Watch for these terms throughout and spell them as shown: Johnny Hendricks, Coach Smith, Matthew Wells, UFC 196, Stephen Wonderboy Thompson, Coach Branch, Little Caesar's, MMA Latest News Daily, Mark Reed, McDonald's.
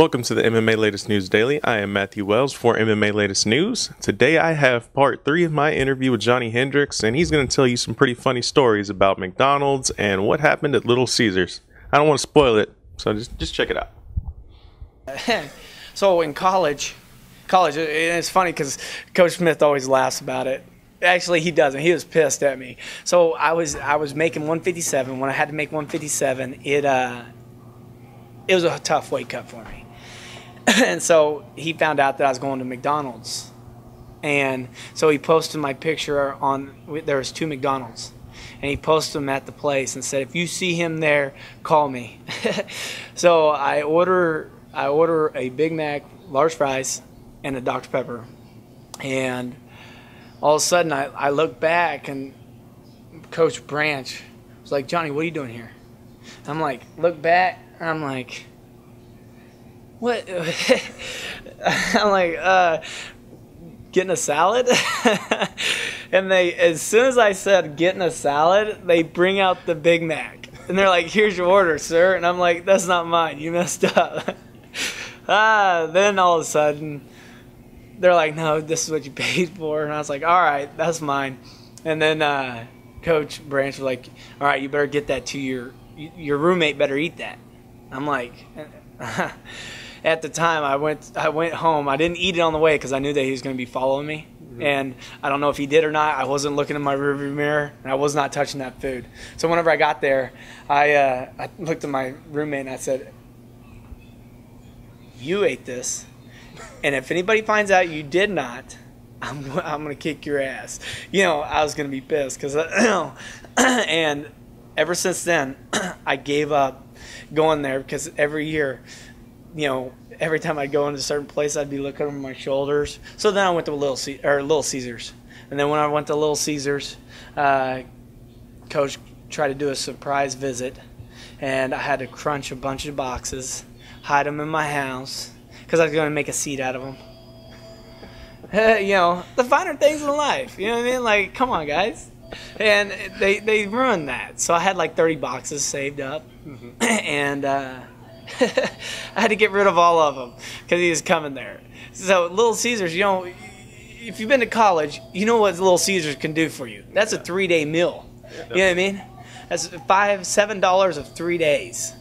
Welcome to the MMA Latest News Daily. I am Matthew Wells for MMA Latest News. Today I have part 3 of my interview with Johnny Hendricks, and he's going to tell you some pretty funny stories about McDonald's and what happened at Little Caesar's. I don't want to spoil it, so just check it out. So in college, and it's funny because Coach Smith always laughs about it. Actually, he doesn't. He was pissed at me. So I was making 157. When I had to make 157, it was a tough weight cut for me. And so he found out that I was going to McDonald's, and so he posted my picture on. There was 2 McDonald's, and he posted them at the place and said, "If you see him there, call me." So I order a Big Mac, large fries, and a Dr. Pepper, and all of a sudden I look back and Coach Branch was like, "Johnny, what are you doing here?" I'm like, look back. I'm like, what? I'm like, getting a salad? And as soon as I said getting a salad, they bring out the Big Mac. And they're like, "Here's your order, sir." And I'm like, "That's not mine. You messed up." Then all of a sudden, they're like, "No, this is what you paid for." And I was like, "All right, that's mine." And then Coach Branch was like, "All right, you better get that to your roommate better eat that." I'm like, at the time I went home. I didn't eat it on the way because I knew that he was going to be following me. Mm-hmm. And I don't know if he did or not. I wasn't looking in my rearview mirror, and I was not touching that food. So whenever I got there, I looked at my roommate and I said, "You ate this, and if anybody finds out you did not, I'm going to kick your ass." You know, I was going to be pissed because and ever since then, I gave up going there because every year, you know, every time I'd go into a certain place, I'd be looking over my shoulders. So then I went to Little Caesar's. And then when I went to Little Caesar's, Coach tried to do a surprise visit, and I had to crunch a bunch of boxes, hide them in my house because I was going to make a seat out of them. You know, the finer things in life. You know what I mean? Like, come on, guys. And they ruined that. So I had like 30 boxes saved up. Mm-hmm. And I had to get rid of all of them because he was coming there. So Little Caesars, you know, if you've been to college, you know what Little Caesars can do for you. That's a 3-day meal. Yeah, you know what I mean? That's $7 of 3 days.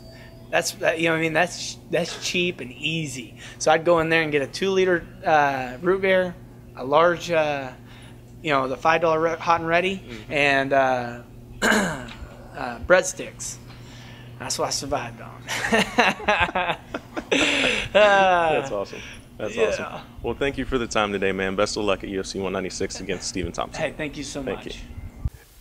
That's, you know what I mean? That's cheap and easy. So I'd go in there and get a 2-liter root beer, a large... you know, the $5 hot and ready, and breadsticks. That's what I survived on. That's awesome. That's awesome. Well, thank you for the time today, man. Best of luck at UFC 196 against Stephen Thompson. Hey, thank you so much. Thank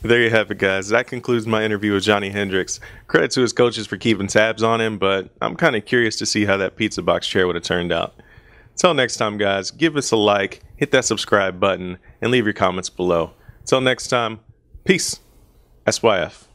you. There you have it, guys. That concludes my interview with Johnny Hendricks. Credit to his coaches for keeping tabs on him, but I'm kind of curious to see how that pizza box chair would have turned out. Till next time, guys, give us a like, hit that subscribe button, and leave your comments below. Till next time, peace. SYF.